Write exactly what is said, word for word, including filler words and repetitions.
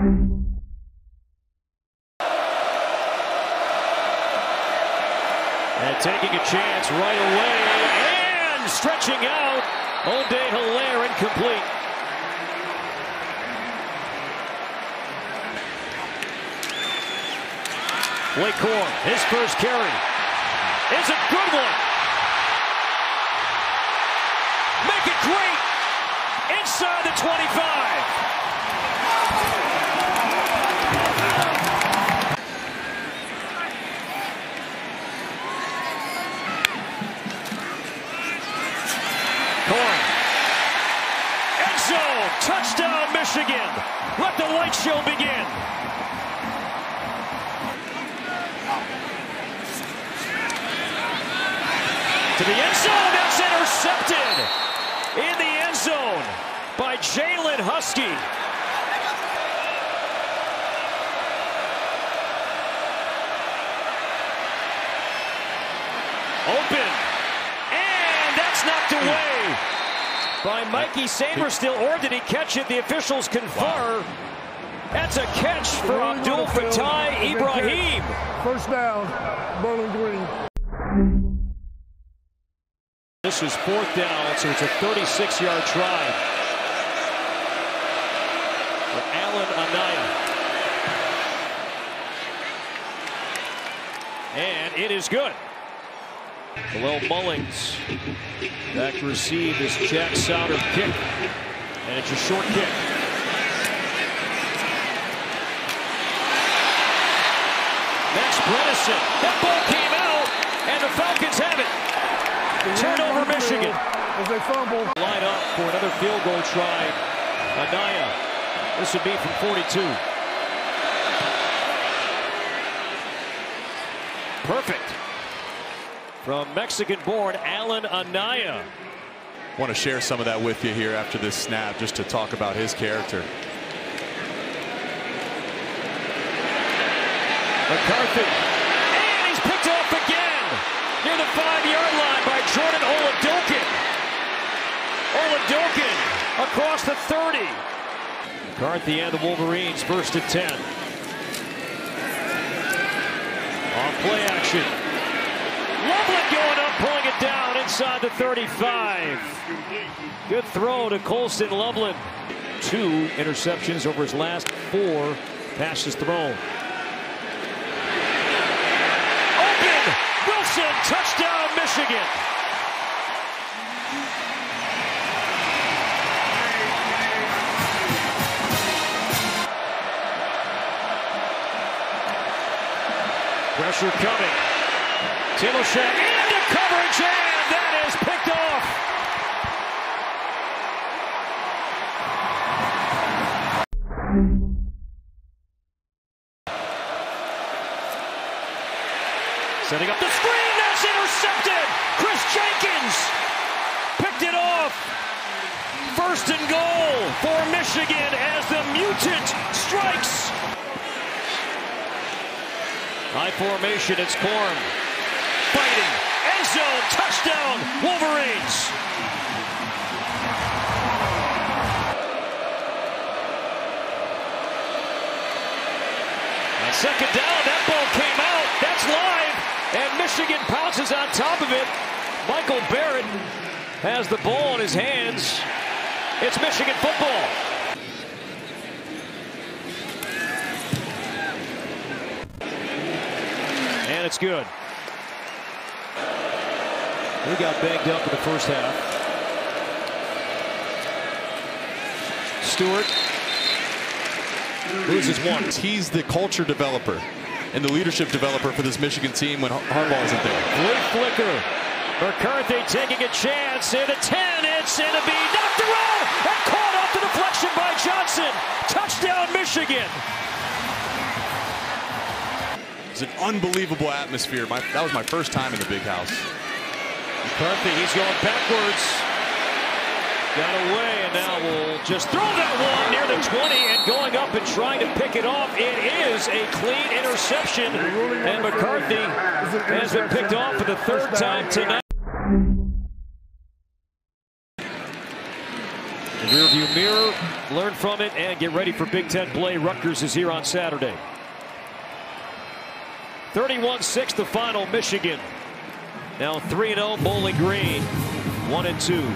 And taking a chance right away and stretching out. Odeh Hilaire incomplete. Lakor, his first carry is a good one. Make it great. Inside the twenty-five. Touchdown, Michigan! Let the light show begin! To the end zone, that's intercepted! In the end zone by Jalen Husky. Open, and that's knocked away! By Mikey Sabre still, or did he catch it? The officials confer. That's a catch for Abdul Fattah Ibrahim. First down, Bowling Green. This is fourth down, so it's a thirty-six-yard try for Alan Anaya. And it is good. Khalil Mullings back to receive this Jack Souders kick, and it's a short kick. Max Brennison, that ball came out, and the Falcons have it. Turnover, Michigan. As they fumble, line up for another field goal try. Anaya, this would be from forty-two. Perfect. From Mexican-born Alan Anaya. I want to share some of that with you here after this snap, just to talk about his character. McCarthy, and he's picked up again near the five-yard line by Jordan Oladokun. Oladokun across the thirty. McCarthy and the Wolverines first at ten. On play action. Loveland going up, pulling it down inside the thirty-five. Good throw to Colson Loveland. Two interceptions over his last four passes thrown. Open! Wilson, touchdown, Michigan! Pressure coming. Tillerson into coverage, and that is picked off. Setting up the screen, that's intercepted. Chris Jenkins picked it off. First and goal for Michigan as the mutant strikes. High formation, it's Korn. Fighting, end zone, touchdown, Wolverines. And second down, that ball came out, that's live, and Michigan pounces on top of it. Michael Barrett has the ball in his hands. It's Michigan football. And it's good. He got banged up in the first half. Stewart loses one. He's the culture developer and the leadership developer for this Michigan team when Harbaugh isn't there. Great flicker. McCarthy taking a chance in a ten. It's in a B. Knocked around and caught off the deflection by Johnson. Touchdown, Michigan. It's an unbelievable atmosphere. My, that was my first time in the Big House. McCarthy, he's going backwards. Got away, and now we'll just throw that one near the twenty, and going up and trying to pick it off. It is a clean interception, and McCarthy has been picked off for the third time tonight. The rearview mirror. learn from it, and get ready for Big Ten play. Rutgers is here on Saturday. thirty-one six the final. Michigan now three and oh. Bowling Green one and two.